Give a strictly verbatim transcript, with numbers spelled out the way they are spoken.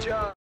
job.